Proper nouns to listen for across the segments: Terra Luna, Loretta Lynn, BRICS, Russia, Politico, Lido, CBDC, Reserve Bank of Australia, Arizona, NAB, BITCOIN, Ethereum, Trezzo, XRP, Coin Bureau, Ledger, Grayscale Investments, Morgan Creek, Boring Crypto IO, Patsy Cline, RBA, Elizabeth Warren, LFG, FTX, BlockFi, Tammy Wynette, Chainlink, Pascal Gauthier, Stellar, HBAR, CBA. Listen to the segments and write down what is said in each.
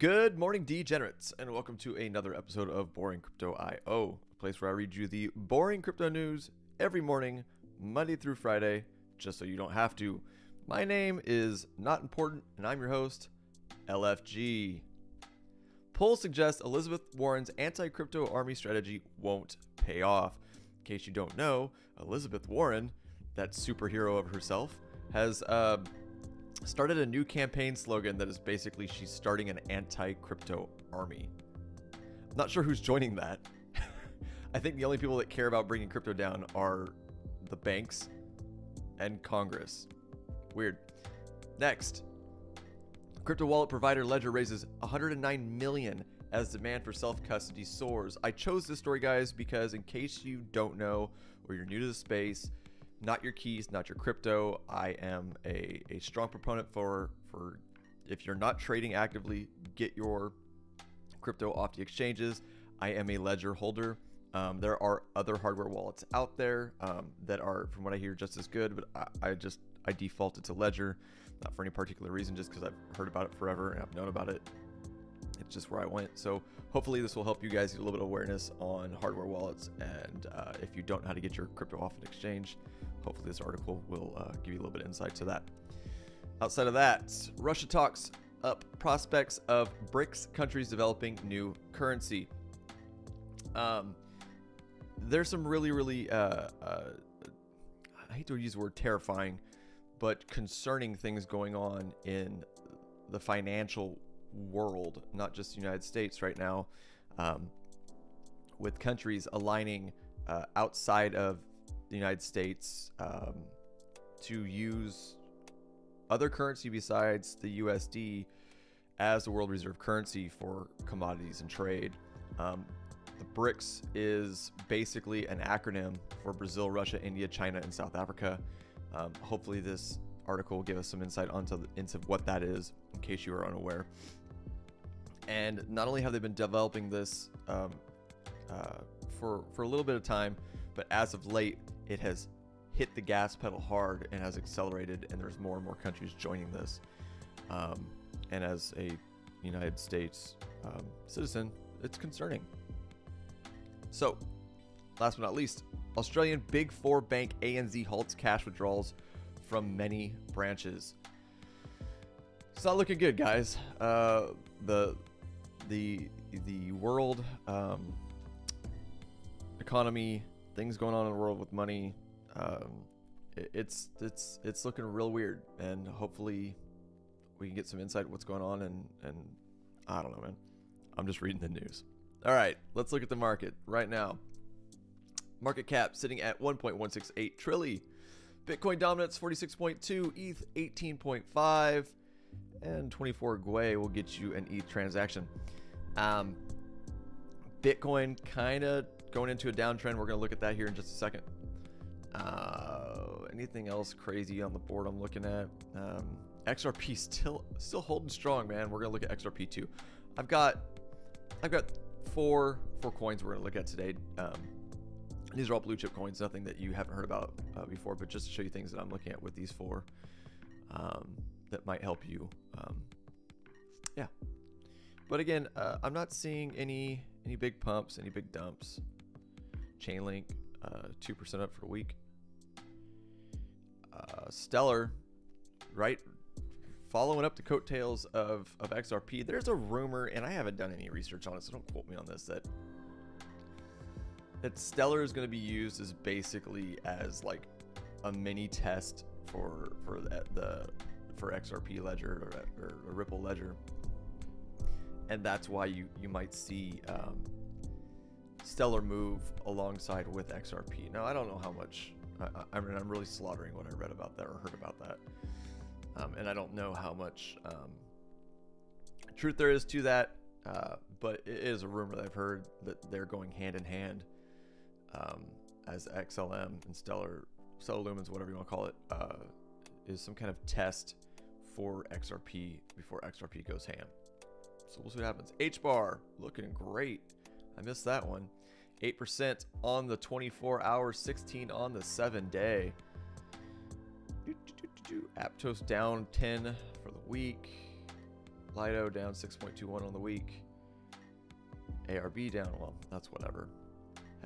Good morning, degenerates, and welcome to another episode of Boring Crypto IO, a place where I read you the boring crypto news every morning, Monday through Friday, just so you don't have to. My name is Not Important, and I'm your host, LFG. Poll suggests Elizabeth Warren's anti-crypto army strategy won't pay off. In case you don't know, Elizabeth Warren, that superhero of herself, has started a new campaign slogan that is basically she's starting an anti-crypto army. I'm not sure who's joining that. I think the only people that care about bringing crypto down are the banks and Congress. Weird. Next, crypto wallet provider Ledger raises $109 million as demand for self-custody soars. I chose this story, guys, because in case you don't know or you're new to the space, not your keys, not your crypto. I am a strong proponent for if you're not trading actively, get your crypto off the exchanges. I am a Ledger holder. There are other hardware wallets out there that are, from what I hear, just as good, but I defaulted to Ledger, not for any particular reason, just because I've heard about it forever and I've known about it. It's just where I went. So hopefully this will help you guys get a little bit of awareness on hardware wallets. And if you don't know how to get your crypto off an exchange, hopefully this article will give you a little bit of insight to that. Outside of that, Russia talks up prospects of BRICS countries developing new currency. There's some really, really, I hate to use the word terrifying, but concerning things going on in the financial world, not just the United States right now, with countries aligning outside of the United States to use other currency besides the USD as the world reserve currency for commodities and trade. The BRICS is basically an acronym for Brazil, Russia, India, China, and South Africa. Hopefully this article will give us some insight into what that is, in case you are unaware. And not only have they been developing this for a little bit of time, but as of late, it has hit the gas pedal hard and has accelerated, and there's more and more countries joining this. And as a United States citizen, it's concerning. So, last but not least, Australian Big Four bank ANZ halts cash withdrawals from many branches. It's not looking good, guys. The world economy, things going on in the world with money, it's looking real weird, and hopefully we can get some insight what's going on, and I don't know, man. I'm just reading the news. All right, let's look at the market right now. Market cap sitting at 1.168 trillion. Bitcoin dominance 46.2, ETH 18.5, and 24 Gwei will get you an ETH transaction. Bitcoin kind of going into a downtrend. We're going to look at that here in just a second. Anything else crazy on the board I'm looking at? XRP still holding strong, man. We're going to look at XRP too. I've got four coins we're going to look at today. These are all blue chip coins, nothing that you haven't heard about before, but just to show you things that I'm looking at with these four that might help you. Yeah, but again, I'm not seeing any big pumps, any big dumps. Chainlink, 2% up for a week. Stellar, right, following up the coattails of XRP. There's a rumor, and I haven't done any research on it, so don't quote me on this, that Stellar is going to be used as basically as like a mini test for XRP Ledger or Ripple Ledger, and that's why you might see Stellar move alongside with XRP. Now I don't know how much. I mean, I'm really slaughtering what I read about that or heard about that, and I don't know how much truth there is to that. But it is a rumor that I've heard that they're going hand in hand, as XLM and Stellar Lumens, whatever you want to call it, is some kind of test for XRP before XRP goes ham. So we'll see what happens. HBAR looking great. I missed that one. 8% on the 24 hour, 16 on the 7 day. Aptos down 10 for the week. Lido down 6.21 on the week. ARB down, well, that's whatever.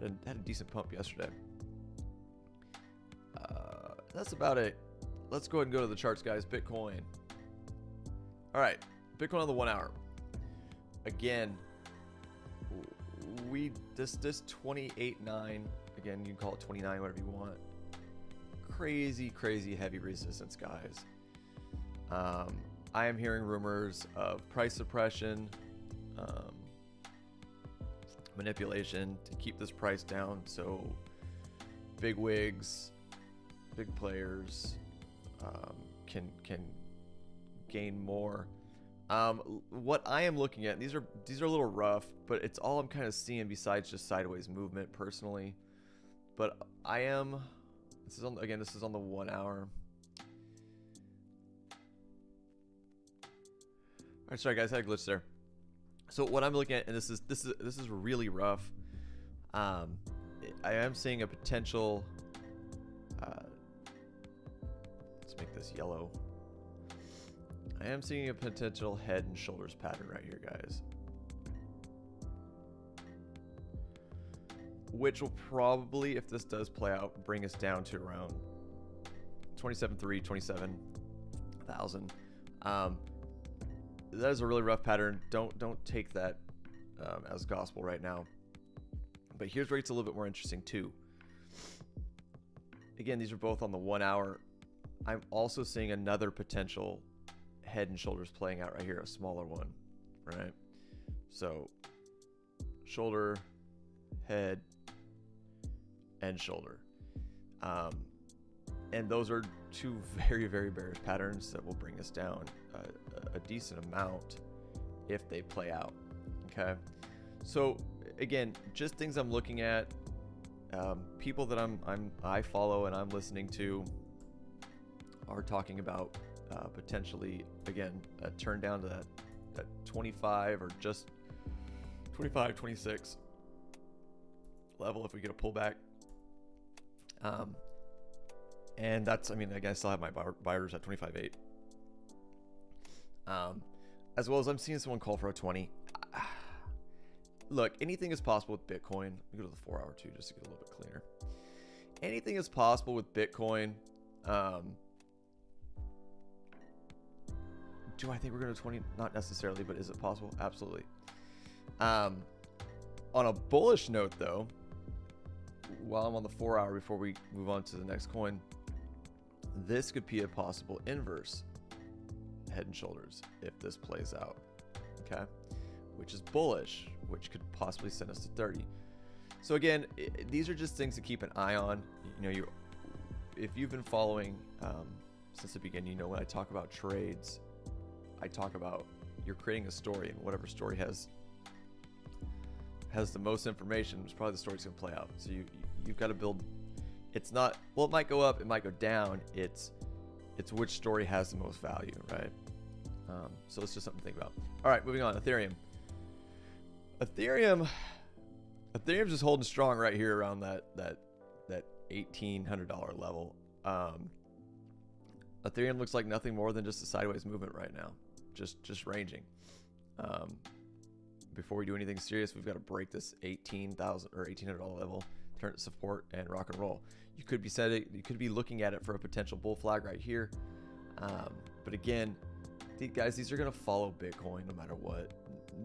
Had a decent pump yesterday. That's about it. Let's go ahead and go to the charts, guys. Bitcoin. All right, Bitcoin on the 1 hour. Again, this 28.9. Again, you can call it 29, whatever you want. Crazy, crazy heavy resistance, guys. I am hearing rumors of price suppression, manipulation to keep this price down. So big wigs, big players can gain more. What I am looking at, these are a little rough, but it's all I'm kind of seeing besides just sideways movement personally. But I am, this is on the 1 hour. All right, sorry guys, I had a glitch there. So what I'm looking at, and this is really rough. I am seeing a potential. Let's make this yellow. I am seeing a potential head and shoulders pattern right here, guys, which will probably, if this does play out, bring us down to around 27,300, 27,000. That is a really rough pattern. Don't take that as gospel right now. But here's where it's a little bit more interesting too. Again, these are both on the 1 hour. I'm also seeing another potential head and shoulders playing out right here, a smaller one, right? So shoulder, head, and shoulder. And those are two very, very bearish patterns that will bring us down a decent amount if they play out, okay? So again, just things I'm looking at, people that I follow and I'm listening to are talking about potentially, again, a turn down to that 25 or just 25, 26 level if we get a pullback. And that's, I mean, I guess I'll have my buyers at 25.8. As well as I'm seeing someone call for a 20. Look, anything is possible with Bitcoin. Let me go to the 4 hour too, just to get a little bit cleaner. Anything is possible with Bitcoin. Do I think we're going to 20? Not necessarily, but is it possible? Absolutely. On a bullish note though, while I'm on the 4 hour before we move on to the next coin, this could be a possible inverse head and shoulders if this plays out, okay, which is bullish, which could possibly send us to 30. So again, these are just things to keep an eye on. You know, if you've been following since the beginning, you know when I talk about trades, I talk about you're creating a story, and whatever story has the most information is probably the story's gonna play out. So you've got to build. It's not, well, it might go up, it might go down. It's which story has the most value, right? So it's just something to think about. All right, moving on. Ethereum's just holding strong right here around that $1,800 level. Ethereum looks like nothing more than just a sideways movement right now, just ranging. Before we do anything serious, we've got to break this $18,000 or $1,800 level, turn it to support and rock and roll. You could be looking at it for a potential bull flag right here. But again, guys, these are going to follow Bitcoin no matter what.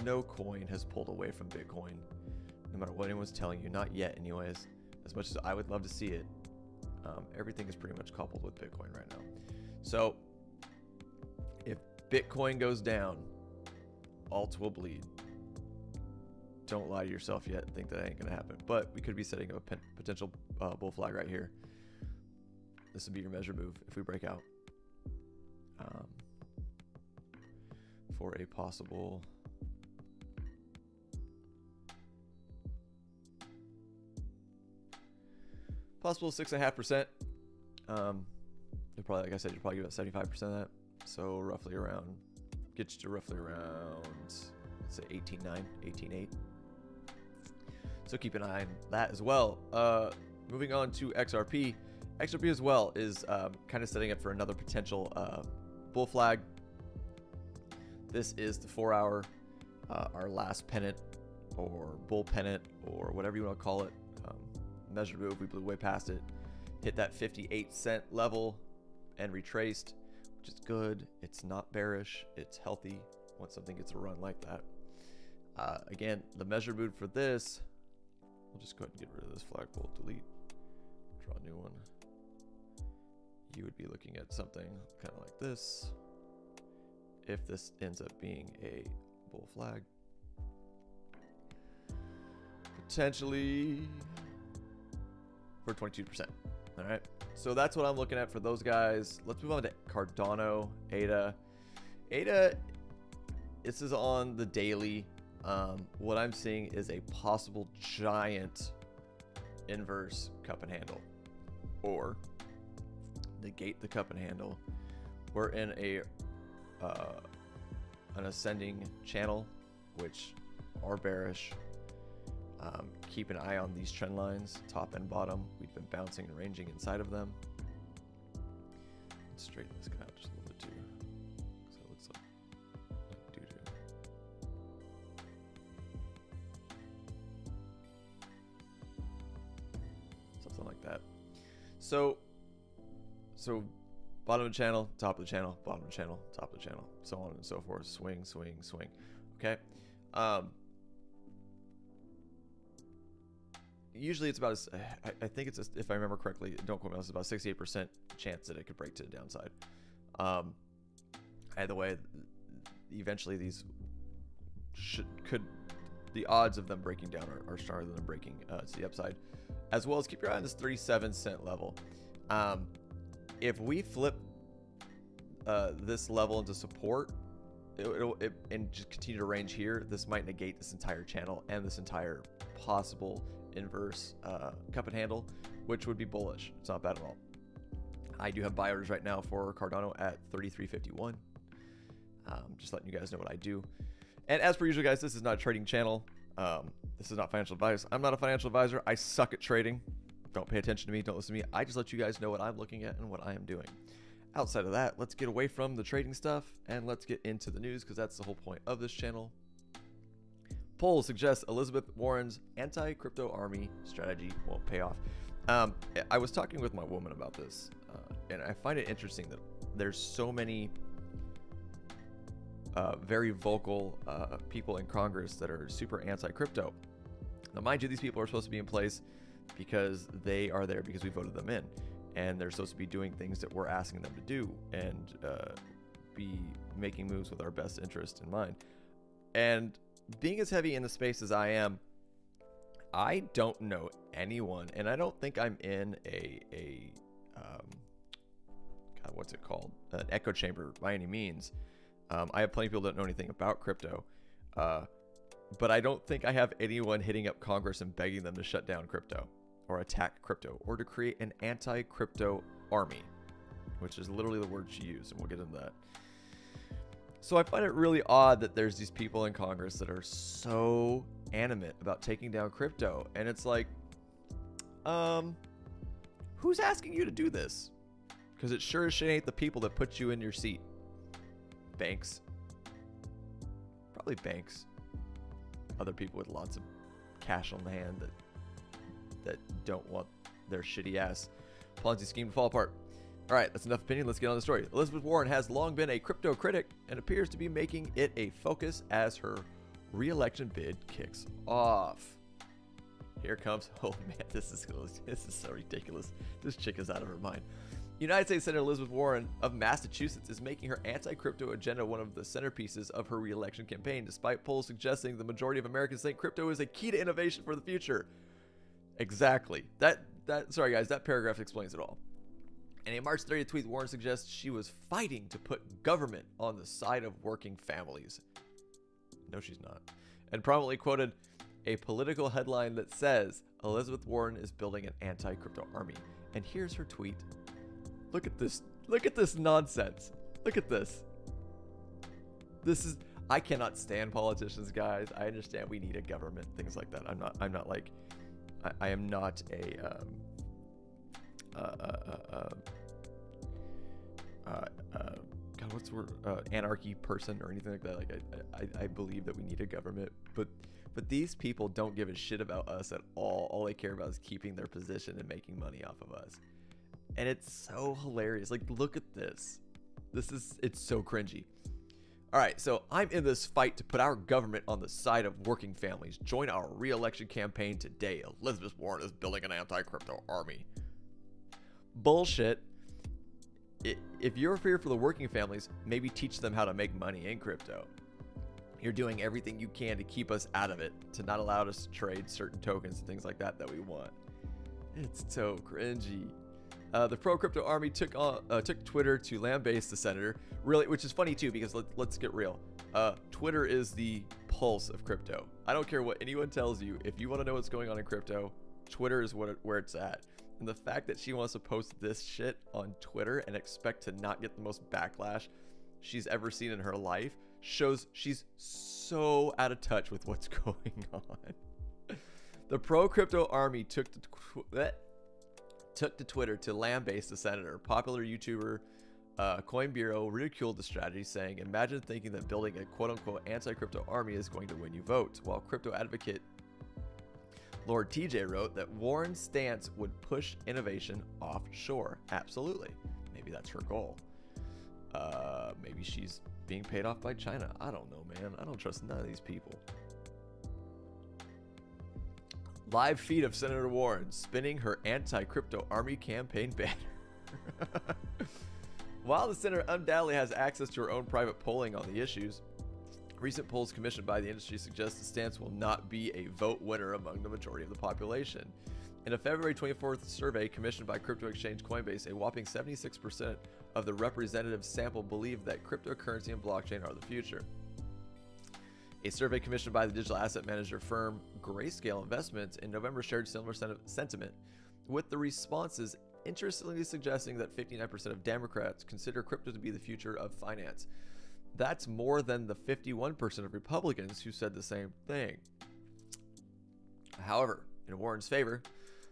No coin has pulled away from Bitcoin, no matter what anyone's telling you. Not yet, anyways. As much as I would love to see it, everything is pretty much coupled with Bitcoin right now. So if Bitcoin goes down, alts will bleed. Don't lie to yourself yet and think that ain't gonna happen, but we could be setting up a potential bull flag right here. This would be your measure move if we break out for a possible possible 6.5%. You're probably, like I said, you're probably about 75% of that, so roughly around, get you to roughly around, let's say 18.9, 18.8. So keep an eye on that as well. Moving on to XRP. XRP as well is kind of setting up for another potential bull flag. This is the 4 hour, our last pennant or bull pennant or whatever you want to call it. Measure move, we blew way past it, hit that 58-cent level and retraced, which is good. It's not bearish, it's healthy once something gets a run like that. Again, the measure move for this, we'll just go ahead and get rid of this flagpole, delete, draw a new one. You would be looking at something kind of like this. If this ends up being a bull flag, potentially for 22%. All right, so that's what I'm looking at for those guys. Let's move on to Cardano, ADA. ADA, this is on the daily. What I'm seeing is a possible giant inverse cup and handle, or negate the cup and handle. We're in a an ascending channel, which are bearish. Keep an eye on these trend lines, top and bottom. We've been bouncing and ranging inside of them. Let's straighten this guy out just a little bit too, because it looks like doo doo. Something like that. So bottom of the channel, top of the channel, bottom of the channel, top of the channel, so on and so forth. Swing, swing, swing. Okay. Usually it's about, I think it's, if I remember correctly, don't quote me, it's about 68% chance that it could break to the downside. Either way, eventually these the odds of them breaking down are stronger than them breaking to the upside. As well as keep your eye on this 37-cent level. If we flip this level into support and just continue to range here, this might negate this entire channel and this entire possible inverse cup and handle, which would be bullish. It's not bad at all. I do have buy orders right now for Cardano at 33.51. Just letting you guys know what I do. And as per usual, guys, this is not a trading channel. This is not financial advice. I'm not a financial advisor. I suck at trading. Don't pay attention to me. Don't listen to me. I just let you guys know what I'm looking at and what I am doing. Outside of that, let's get away from the trading stuff and let's get into the news, because that's the whole point of this channel. Poll suggests Elizabeth Warren's anti-crypto army strategy won't pay off. I was talking with my woman about this, and I find it interesting that there's so many very vocal people in Congress that are super anti-crypto. Now, mind you, these people are supposed to be in place because they are there because we voted them in, and they're supposed to be doing things that we're asking them to do and be making moves with our best interest in mind. And being as heavy in the space as I am, I don't know anyone, and I don't think I'm in God, what's it called? An echo chamber by any means. I have plenty of people that don't know anything about crypto, but I don't think I have anyone hitting up Congress and begging them to shut down crypto or attack crypto or to create an anti-crypto army, which is literally the word she used, and we'll get into that. So I find it really odd that there's these people in Congress that are so animate about taking down crypto. And it's like, who's asking you to do this? Because it sure as shit ain't the people that put you in your seat. Banks. Probably banks. Other people with lots of cash on hand that don't want their shitty ass Ponzi scheme to fall apart. All right, that's enough opinion. Let's get on the story. Elizabeth Warren has long been a crypto critic and appears to be making it a focus as her re-election bid kicks off. Here comes, oh man, this is so ridiculous. This chick is out of her mind. United States Senator Elizabeth Warren of Massachusetts is making her anti-crypto agenda one of the centerpieces of her re-election campaign, despite polls suggesting the majority of Americans think crypto is a key to innovation for the future. Exactly. Sorry guys, that paragraph explains it all. In a March 30th tweet, Warren suggests she was fighting to put government on the side of working families. No, she's not. And prominently quoted a Politico headline that says, Elizabeth Warren is building an anti-crypto army. And here's her tweet. Look at this. Look at this nonsense. Look at this. I cannot stand politicians, guys. I understand we need a government, things like that. God, what's the word? Anarchy person or anything like that. Like I believe that we need a government, but these people don't give a shit about us at all. All they care about is keeping their position and making money off of us. And it's so hilarious. Like, look at this. It's so cringy. All right, so I'm in this fight to put our government on the side of working families. Join our re-election campaign today. Elizabeth Warren is building an anti-crypto army. Bullshit. If you're here for the working families, maybe teach them how to make money in crypto. You're doing everything you can to keep us out of it, to not allow us to trade certain tokens and things like that that we want. It's so cringy. The pro-crypto army took Twitter to lambaste the senator, really, which is funny too, because let's get real. Twitter is the pulse of crypto. I don't care what anyone tells you. If you want to know what's going on in crypto, Twitter is where it's at. And the fact that she wants to post this shit on Twitter and expect to not get the most backlash she's ever seen in her life shows she's so out of touch with what's going on. The pro-crypto army took to Twitter to lambaste the senator. Popular YouTuber Coin Bureau ridiculed the strategy, saying, "Imagine thinking that building a quote-unquote anti-crypto army is going to win you votes." While crypto advocate Lord TJ wrote that Warren's stance would push innovation offshore. Absolutely. Maybe that's her goal. Maybe she's being paid off by China. I don't know, man. I don't trust none of these people. Live feed of Senator Warren spinning her anti-crypto army campaign banner. While the senator undoubtedly has access to her own private polling on the issues, recent polls commissioned by the industry suggest the stance will not be a vote winner among the majority of the population. In a February 24th survey commissioned by crypto exchange Coinbase, a whopping 76% of the representative sample believe that cryptocurrency and blockchain are the future. A survey commissioned by the digital asset manager firm Grayscale Investments in November shared similar sentiment, with the responses interestingly suggesting that 59% of Democrats consider crypto to be the future of finance. That's more than the 51% of Republicans who said the same thing. However, in Warren's favor,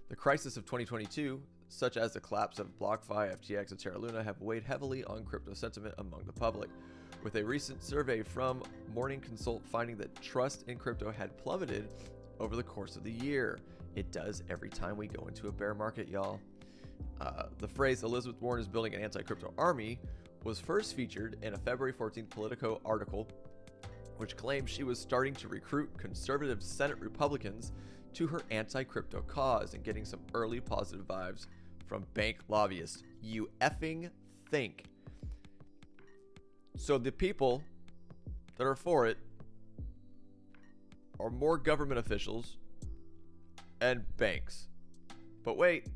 the crisis of 2022, such as the collapse of BlockFi, FTX, and Terra Luna, have weighed heavily on crypto sentiment among the public, with a recent survey from Morning Consult finding that trust in crypto had plummeted over the course of the year. It does every time we go into a bear market, y'all. The phrase "Elizabeth Warren is building an anti-crypto army" was first featured in a February 14th Politico article, which claimed she was starting to recruit conservative Senate Republicans to her anti-crypto cause and getting some early positive vibes from bank lobbyists. You effing think. So the people that are for it are more government officials and banks. But wait.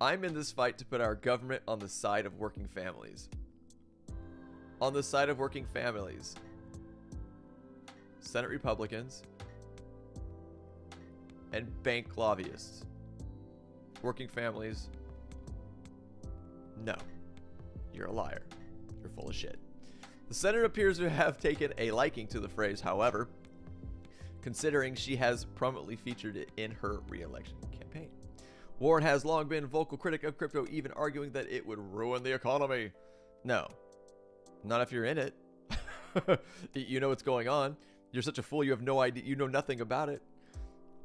I'm in this fight to put our government on the side of working families. On the side of working families. Senate Republicans and bank lobbyists. Working families. No, you're a liar. You're full of shit. The senator appears to have taken a liking to the phrase, however, considering she has prominently featured it in her re-election campaign. Warren has long been a vocal critic of crypto, even arguing that it would ruin the economy. No, not if you're in it. You know what's going on. You're such a fool. You have no idea. You know nothing about it.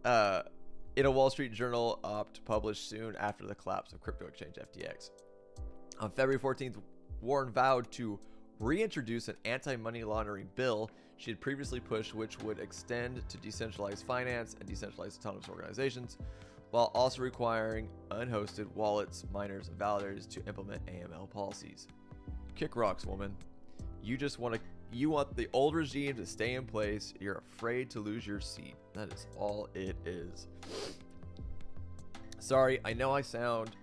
In a Wall Street Journal op published soon after the collapse of crypto exchange FTX. On February 14th, Warren vowed to reintroduce an anti-money laundering bill she had previously pushed, which would extend to decentralized finance and decentralized autonomous organizations, while also requiring unhosted wallets, miners, and validators to implement AML policies. Kick rocks, woman. You just want the old regime to stay in place. You're afraid to lose your seat. That is all it is. Sorry, I know I sound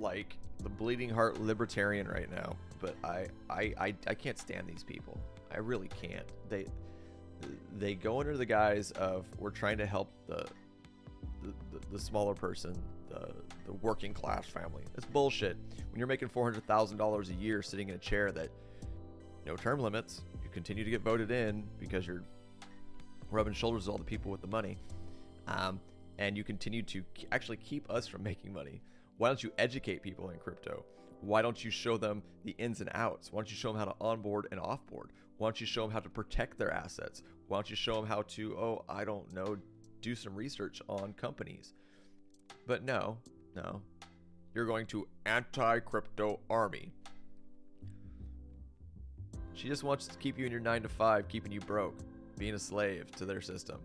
like the bleeding heart libertarian right now, but I can't stand these people. I really can't. They go under the guise of we're trying to help the smaller person, the working class family. That's bullshit. When you're making $400,000 a year sitting in a chair that no term limits, you continue to get voted in because you're rubbing shoulders with all the people with the money. and you continue to actually keep us from making money. Why don't you educate people in crypto? Why don't you show them the ins and outs? Why don't you show them how to onboard and offboard? Why don't you show them how to protect their assets? Why don't you show them how to, oh, I don't know, do some research on companies? But no, you're going to anti-crypto army. She just wants to keep you in your 9-to-5, keeping you broke, being a slave to their system.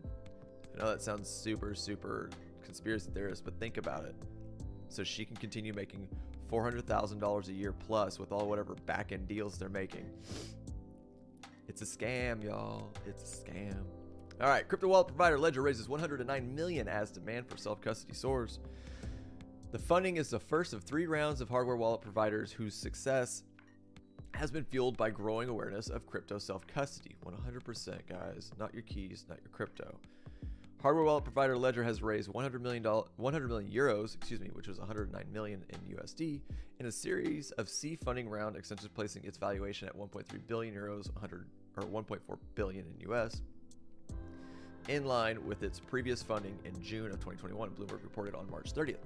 I know that sounds super, super conspiracy theorist, but think about it. So she can continue making $400,000 a year plus with all whatever back-end deals they're making. It's a scam, y'all. It's a scam. All right, crypto wallet provider Ledger raises $109 million as demand for self-custody soars. The funding is the first of 3 rounds of hardware wallet providers whose success has been fueled by growing awareness of crypto self-custody. 100%, guys. Not your keys, not your crypto. Hardware wallet provider Ledger has raised €100 million, which was 109 million in USD, in a series of C funding round extensions, placing its valuation at 1.3 billion euros, 1.4 billion in US, in line with its previous funding in June of 2021. Bloomberg reported on March 30th.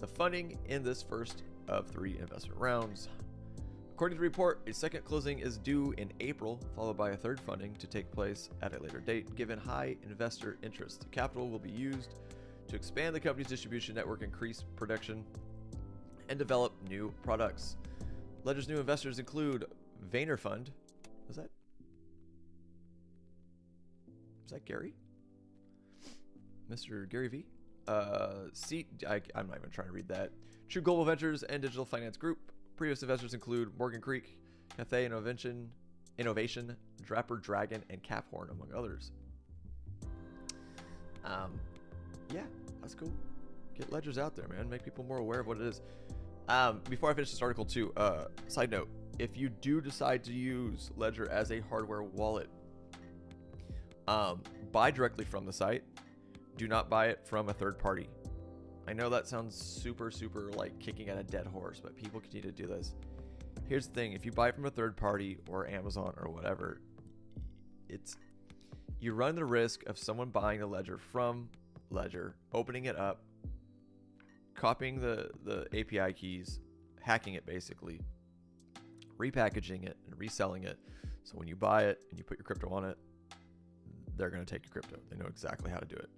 The funding in this first of 3 investment rounds. According to the report, a second closing is due in April, followed by a third funding to take place at a later date, given high investor interest. The capital will be used to expand the company's distribution network, increase production, and develop new products. Ledger's new investors include Vayner Fund. Is that Gary? Mr. Gary V? I'm not even trying to read that. True Global Ventures and Digital Finance Group. Previous investors include Morgan Creek, Cathay Innovation, Draper Dragon, and Caphorn, among others. Yeah, that's cool. Get Ledgers out there, man. Make people more aware of what it is. Before I finish this article, too, side note, if you do decide to use Ledger as a hardware wallet, buy directly from the site. Do not buy it from a third party. I know that sounds super, super like kicking at a dead horse, but people continue to do this. Here's the thing. If you buy from a third party or Amazon or whatever, you run the risk of someone buying the ledger from Ledger, opening it up, copying the API keys, hacking it basically, repackaging it and reselling it. So when you buy it and you put your crypto on it, they're going to take your crypto. They know exactly how to do it.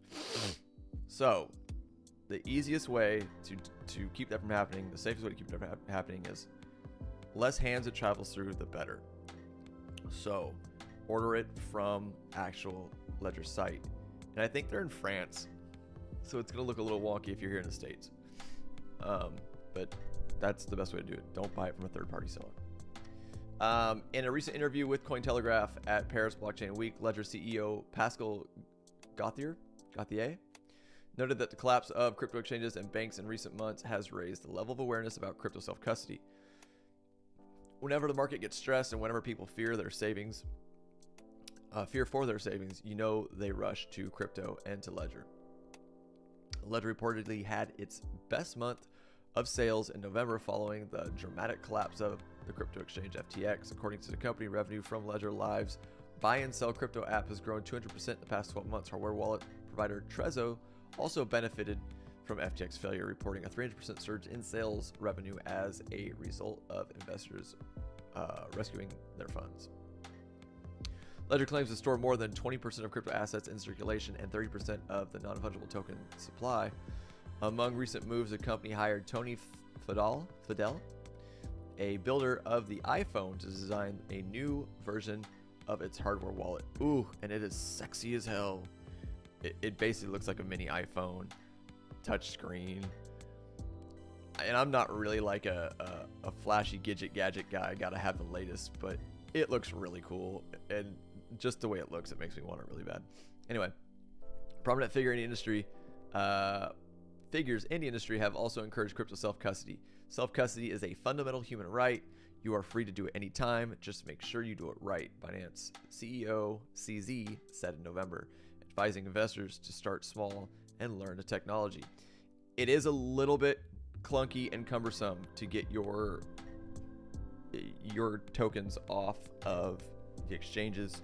So the easiest way to keep that from happening, the safest way to keep that from happening is less hands it travels through, the better. So order it from actual Ledger site. And I think they're in France, so it's going to look a little wonky if you're here in the States. But that's the best way to do it. Don't buy it from a third-party seller. In a recent interview with Cointelegraph at Paris Blockchain Week, Ledger CEO Pascal Gauthier noted that the collapse of crypto exchanges and banks in recent months has raised the level of awareness about crypto self-custody. Whenever the market gets stressed and whenever people fear for their savings, you know they rush to crypto and to Ledger. Ledger reportedly had its best month of sales in November following the dramatic collapse of the crypto exchange FTX. According to the company, revenue from Ledger Live's buy and sell crypto app has grown 200% in the past 12 months. Hardware wallet provider Trezzo also benefited from FTX failure, reporting a 300% surge in sales revenue as a result of investors rescuing their funds. Ledger claims to store more than 20% of crypto assets in circulation and 30% of the non-fungible token supply. Among recent moves, the company hired Tony Fadell, a builder of the iPhone, to design a new version of its hardware wallet. Ooh, and it is sexy as hell. It basically looks like a mini iPhone, touchscreen. And I'm not really like a flashy gadget guy. I gotta have the latest, but it looks really cool. And just the way it looks, it makes me want it really bad. Anyway, prominent figures in the industry have also encouraged crypto self-custody. Self-custody is a fundamental human right. You are free to do it anytime. Just make sure you do it right, Binance CEO CZ said in November, advising investors to start small and learn the technology. It is a little bit clunky and cumbersome to get your tokens off of the exchanges.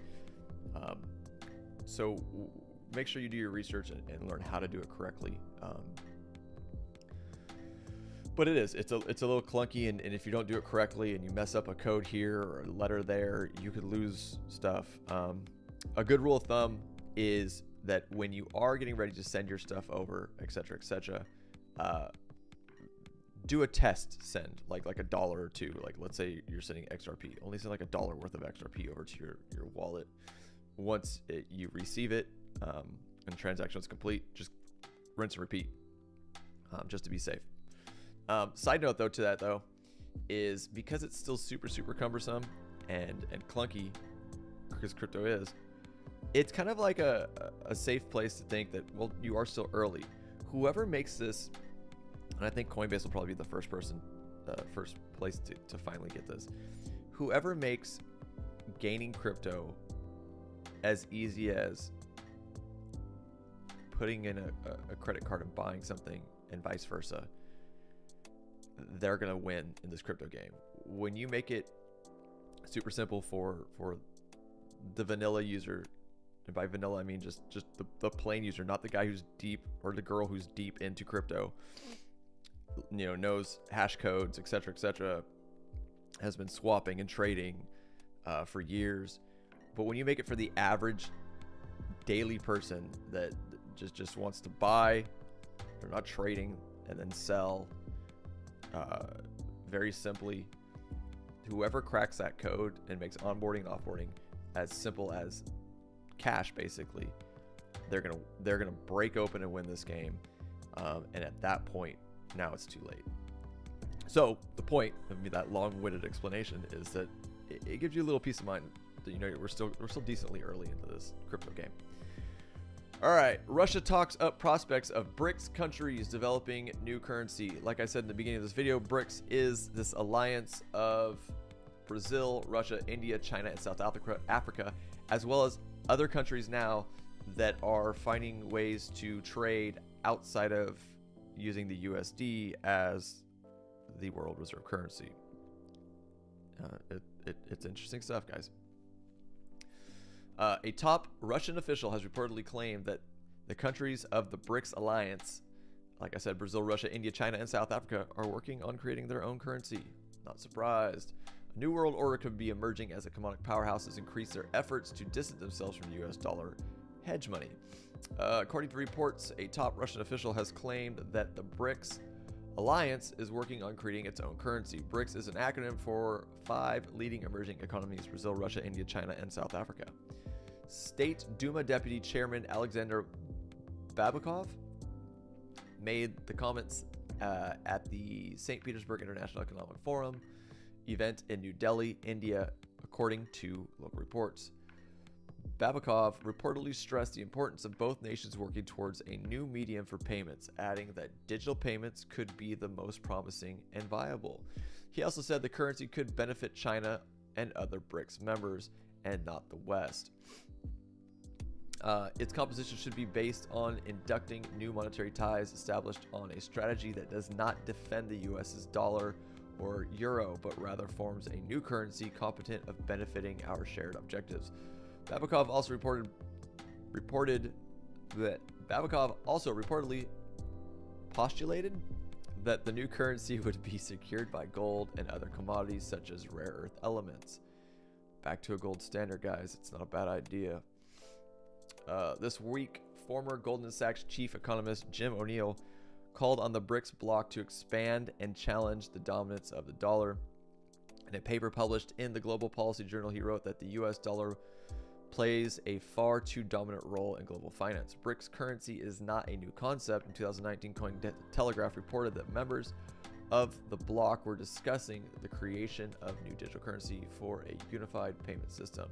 So make sure you do your research and learn how to do it correctly. But it's a little clunky, and if you don't do it correctly and you mess up a code here or a letter there, you could lose stuff. A good rule of thumb is that when you are getting ready to send your stuff over, et cetera, do a test send, like $1 or $2. Like, let's say you're sending XRP, only send like $1 worth of XRP over to your wallet. Once you receive it and the transaction is complete, just rinse and repeat, just to be safe. Side note though to that though is, because it's still super cumbersome and clunky, because crypto is, it's kind of like a safe place to think that, well, you are still early. Whoever makes this, and I think Coinbase will probably be the first place to finally get this, whoever makes gaining crypto as easy as putting in a credit card and buying something and vice versa, they're gonna win in this crypto game. When you make it super simple for the vanilla user, and by vanilla I mean just the plain user, not the guy who's deep or the girl who's deep into crypto, you know, knows hash codes, et cetera, has been swapping and trading for years. But when you make it for the average daily person that just wants to buy, they're not trading, and then sell very simply, whoever cracks that code and makes onboarding and offboarding as simple as cash, basically, they're gonna break open and win this game. And at that point, now it's too late. So the point of that long-winded explanation is that it gives you a little peace of mind that, you know, we're still decently early into this crypto game. All right, Russia talks up prospects of BRICS countries developing new currency. Like I said in the beginning of this video, BRICS is this alliance of Brazil, Russia, India, China, and South Africa, as well as other countries now that are finding ways to trade outside of using the USD as the world reserve currency. It's interesting stuff, guys. A top Russian official has reportedly claimed that the countries of the BRICS alliance, like I said, Brazil, Russia, India, China, and South Africa, are working on creating their own currency. Not surprised. A new world order could be emerging as economic powerhouses increase their efforts to distance themselves from US dollar hedge money. According to reports, a top Russian official has claimed that the BRICS alliance is working on creating its own currency. BRICS is an acronym for 5 leading emerging economies: Brazil, Russia, India, China, and South Africa. State Duma Deputy Chairman Alexander Babakov made the comments at the St. Petersburg International Economic Forum event in New Delhi, India, according to local reports. Babakov reportedly stressed the importance of both nations working towards a new medium for payments, adding that digital payments could be the most promising and viable. He also said the currency could benefit China and other BRICS members, and not the West. Its composition should be based on inducting new monetary ties established on a strategy that does not defend the US's dollar or euro, but rather forms a new currency competent of benefiting our shared objectives. Babakov also reportedly postulated that the new currency would be secured by gold and other commodities such as rare earth elements. Back to a gold standard, guys. It's not a bad idea. This week, former Goldman Sachs chief economist Jim O'Neill called on the BRICS bloc to expand and challenge the dominance of the dollar. In a paper published in the Global Policy Journal, he wrote that the US dollar plays a far too dominant role in global finance. BRICS currency is not a new concept. In 2019, Cointelegraph reported that members of the bloc were discussing the creation of new digital currency for a unified payment system.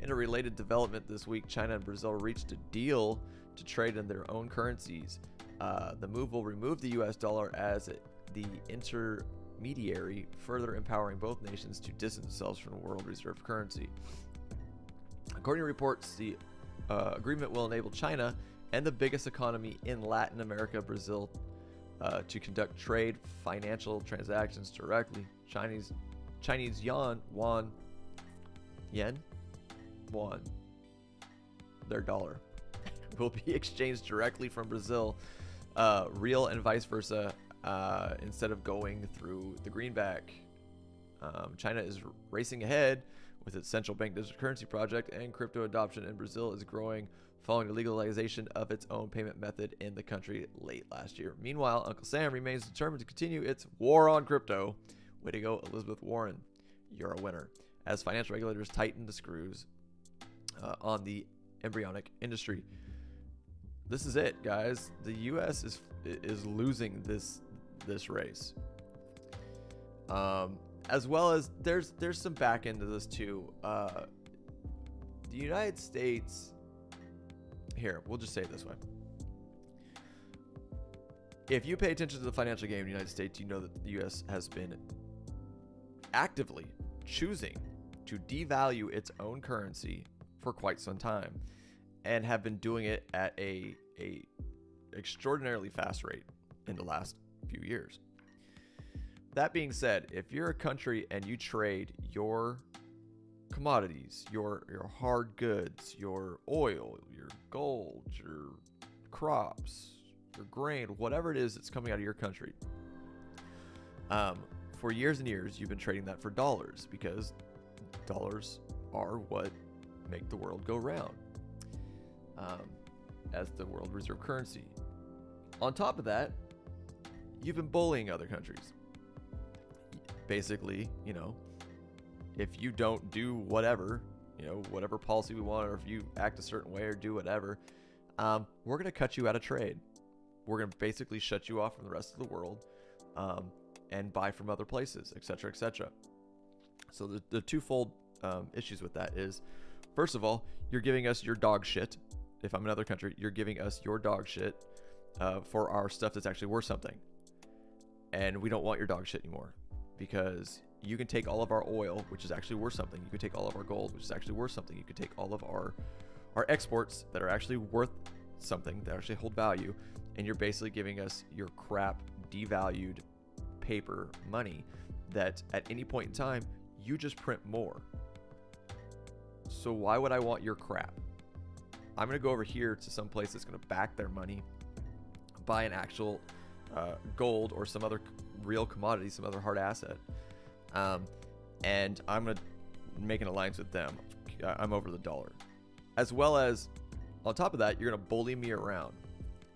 In a related development this week, China and Brazil reached a deal to trade in their own currencies. The move will remove the US dollar as the intermediary, further empowering both nations to distance themselves from world reserve currency. According to reports, the agreement will enable China and the biggest economy in Latin America, Brazil, to conduct trade, financial transactions directly. Chinese yuan, their dollar. will be exchanged directly from Brazil, real and vice versa, instead of going through the greenback. China is racing ahead with its central bank digital currency project, and crypto adoption in Brazil is growing following the legalization of its own payment method in the country late last year. Meanwhile, Uncle Sam remains determined to continue its war on crypto. Way to go, Elizabeth Warren. You're a winner. As financial regulators tighten the screws on the embryonic industry. This is it, guys. The U.S. is losing this race. As well as there's some back end to this too. The United States, here, we'll just say it this way. If you pay attention to the financial game in the United States, you know that the U.S. has been actively choosing to devalue its own currency for quite some time, and have been doing it at a extraordinarily fast rate in the last few years. That being said, if you're a country and you trade your commodities, your hard goods, your oil, your gold, your crops, your grain, whatever it is that's coming out of your country, for years and years you've been trading that for dollars, because dollars are what make the world go round, as the world reserve currency. On top of that, you've been bullying other countries. Basically, you know, if you don't do whatever, you know, whatever policy we want, or if you act a certain way or do whatever, we're going to cut you out of trade. We're going to basically shut you off from the rest of the world, and buy from other places, etc., etc. So the twofold issues with that is, first of all, you're giving us your dog shit. If I'm another country, you're giving us your dog shit for our stuff that's actually worth something. And we don't want your dog shit anymore. Because you can take all of our oil, which is actually worth something. You could take all of our gold, which is actually worth something. You could take all of our exports that are actually worth something, that actually hold value, and you're basically giving us your crap, devalued paper money that at any point in time, you just print more. So why would I want your crap? I'm going to go over here to some place that's going to back their money, buy an actual gold or some other real commodity, some other hard asset, and I'm gonna make an alliance with them. I'm over the dollar. As well as, on top of that, you're gonna bully me around.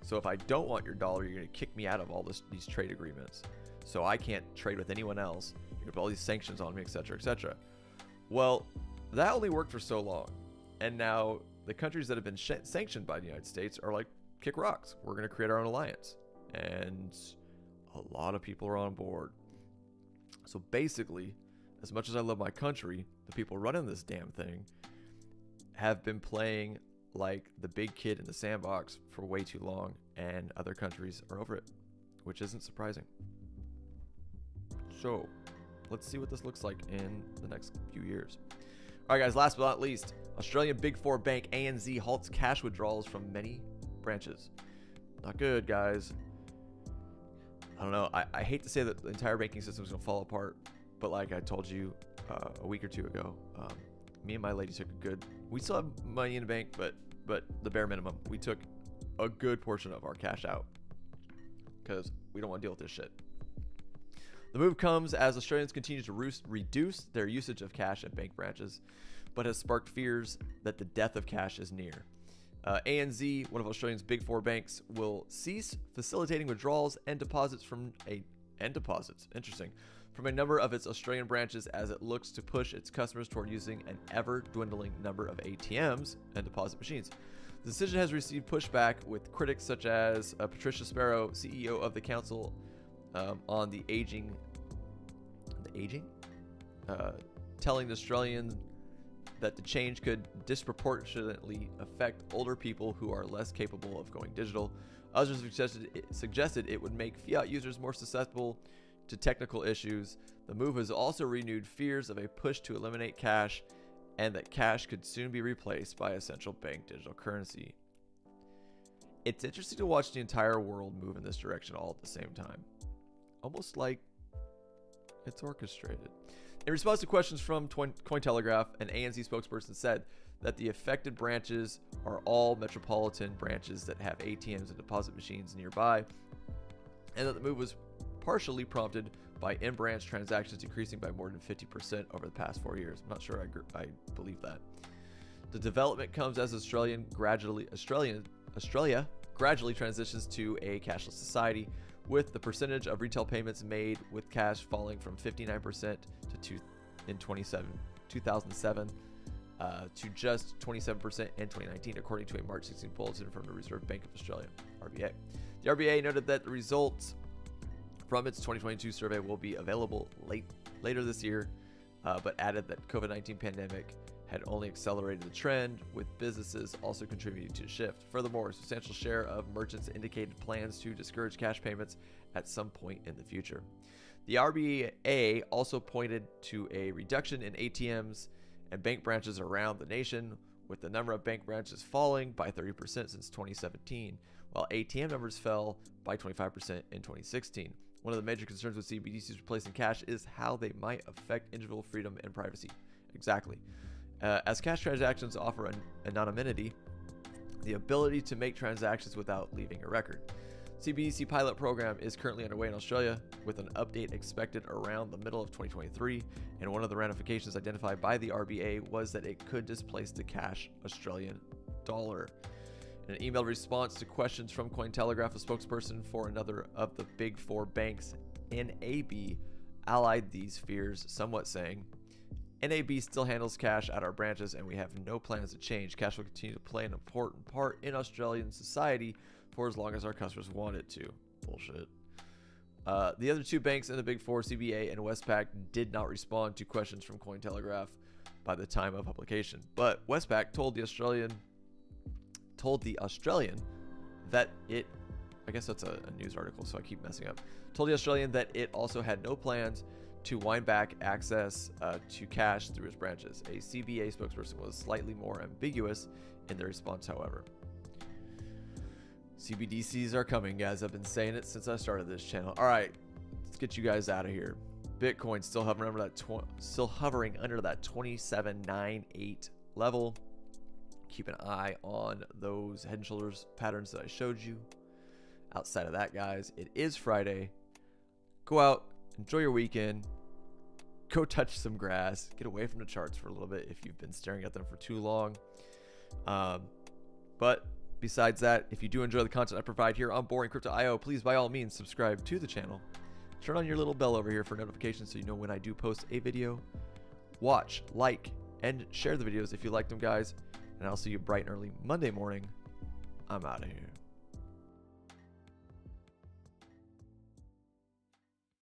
So if I don't want your dollar, you're gonna kick me out of all these trade agreements, so I can't trade with anyone else. You're gonna put all these sanctions on me, etc., etc. Well, that only worked for so long, and now the countries that have been sanctioned by the United States are like, kick rocks. We're gonna create our own alliance, and a lot of people are on board. So basically, as much as I love my country, the people running this damn thing have been playing like the big kid in the sandbox for way too long, and other countries are over it, which isn't surprising. So let's see what this looks like in the next few years. All right, guys, last but not least, Australian Big Four bank ANZ halts cash withdrawals from many branches. Not good, guys. I don't know. I hate to say that the entire banking system is going to fall apart, but like I told you a week or two ago, me and my lady took a good, we still have money in the bank, but the bare minimum, we took a good portion of our cash out because we don't want to deal with this shit. The move comes as Australians continue to reduce their usage of cash at bank branches, but has sparked fears that the death of cash is near. ANZ, one of Australia's big four banks, will cease facilitating withdrawals and deposits from a number of its Australian branches as it looks to push its customers toward using an ever-dwindling number of ATMs and deposit machines. The decision has received pushback with critics such as Patricia Sparrow, CEO of the Council on the Aging, telling the Australian that the change could disproportionately affect older people who are less capable of going digital. Others suggested it would make fiat users more susceptible to technical issues. The move has also renewed fears of a push to eliminate cash, and that cash could soon be replaced by a central bank digital currency. It's interesting to watch the entire world move in this direction all at the same time, almost like it's orchestrated. In response to questions from Cointelegraph, an ANZ spokesperson said that the affected branches are all metropolitan branches that have ATMs and deposit machines nearby, and that the move was partially prompted by in-branch transactions decreasing by more than 50% over the past 4 years. I'm not sure I believe that. The development comes as Australia gradually transitions to a cashless society, with the percentage of retail payments made with cash falling from 59% in 2007 to just 27% in 2019, according to a March 16 bulletin from the Reserve Bank of Australia, RBA. The RBA noted that the results from its 2022 survey will be available later this year, but added that COVID-19 pandemic had only accelerated the trend, with businesses also contributing to the shift. Furthermore, a substantial share of merchants indicated plans to discourage cash payments at some point in the future. The RBA also pointed to a reduction in ATMs and bank branches around the nation, with the number of bank branches falling by 30% since 2017, while ATM numbers fell by 25% in 2016. One of the major concerns with CBDCs replacing cash is how they might affect individual freedom and privacy. Exactly. As cash transactions offer an anonymity, the ability to make transactions without leaving a record. CBDC pilot program is currently underway in Australia, with an update expected around the middle of 2023, and one of the ramifications identified by the RBA was that it could displace the cash Australian dollar. In an email response to questions from Cointelegraph, a spokesperson for another of the big four banks, NAB, allied these fears somewhat, saying, NAB still handles cash at our branches, and we have no plans to change. Cash will continue to play an important part in Australian society for as long as our customers want it to. Bullshit. The other two banks in the Big Four, CBA and Westpac, did not respond to questions from Cointelegraph by the time of publication. But Westpac told the Australian that it, I guess that's a news article, so I keep messing up, told the Australian that it also had no plans to wind back access to cash through its branches. A CBA spokesperson was slightly more ambiguous in their response, however. CBDCs are coming, guys. I've been saying it since I started this channel. All right, let's get you guys out of here. Bitcoin still hovering under that 27.98 level. Keep an eye on those head and shoulders patterns that I showed you. Outside of that, guys, it is Friday. Go out, enjoy your weekend, go touch some grass, get away from the charts for a little bit if you've been staring at them for too long. But besides that, if you do enjoy the content I provide here on Boring Crypto IO, please by all means subscribe to the channel. Turn on your little bell over here for notifications so you know when I do post a video. Watch, like, and share the videos if you like them, guys. And I'll see you bright and early Monday morning. I'm out of here.